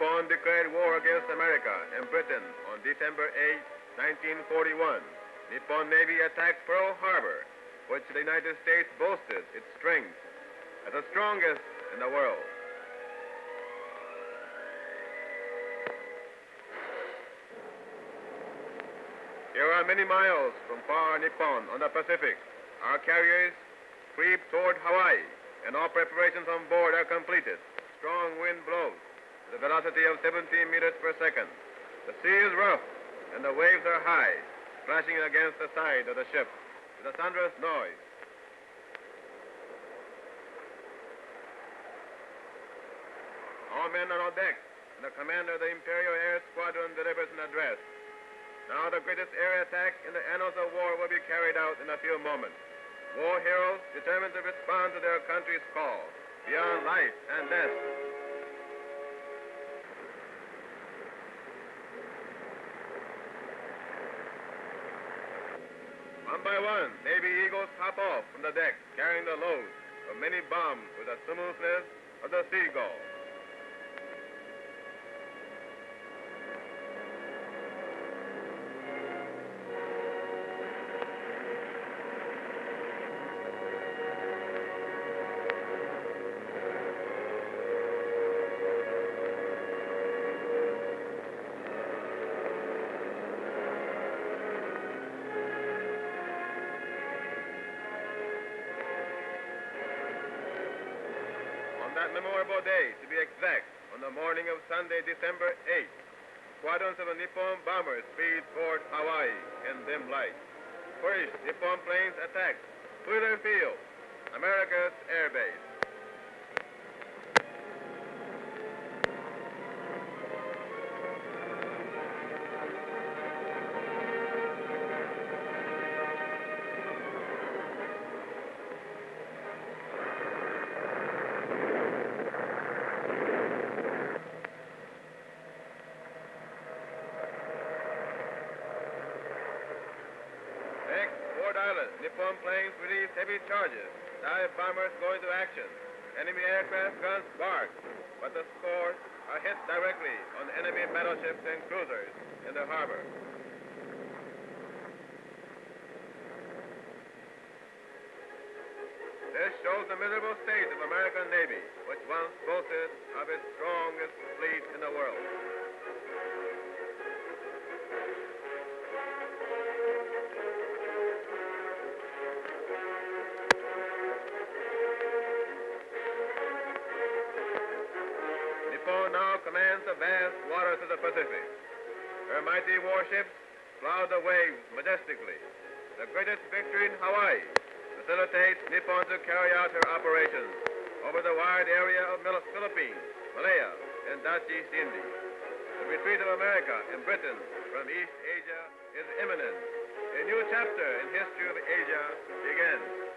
Japan declared war against America and Britain on December 8, 1941. Nippon Navy attacked Pearl Harbor, which the United States boasted its strength as the strongest in the world. Here are many miles from far Nippon on the Pacific. Our carriers creep toward Hawaii, and all preparations on board are completed. Strong wind blows with a velocity of 17 meters per second. The sea is rough, and the waves are high, crashing against the side of the ship with a thunderous noise. All men are on deck, and the commander of the Imperial Air Squadron delivers an address. Now the greatest air attack in the annals of war will be carried out in a few moments. War heroes determined to respond to their country's call, beyond life and death. One by one, Navy Eagles hop off from the deck, carrying the load of many bombs with the smoothness of the seagull. That memorable day, to be exact, on the morning of Sunday, December 8th, squadrons of the Nippon bombers speed toward Hawaii in dim light. First, Nippon planes attack Wheeler Field, America's air base. Nippon planes release heavy charges. Dive bombers go into action. Enemy aircraft guns bark, but the scores are hit directly on enemy battleships and cruisers in the harbor. This shows the miserable state of American Navy, which once boasted of its strongest fleet in the world. Commands the vast waters of the Pacific. Her mighty warships plow the waves majestically. The greatest victory in Hawaii facilitates Nippon to carry out her operations over the wide area of Philippines, Malaya, and Dutch East Indies. The retreat of America and Britain from East Asia is imminent. A new chapter in history of Asia begins.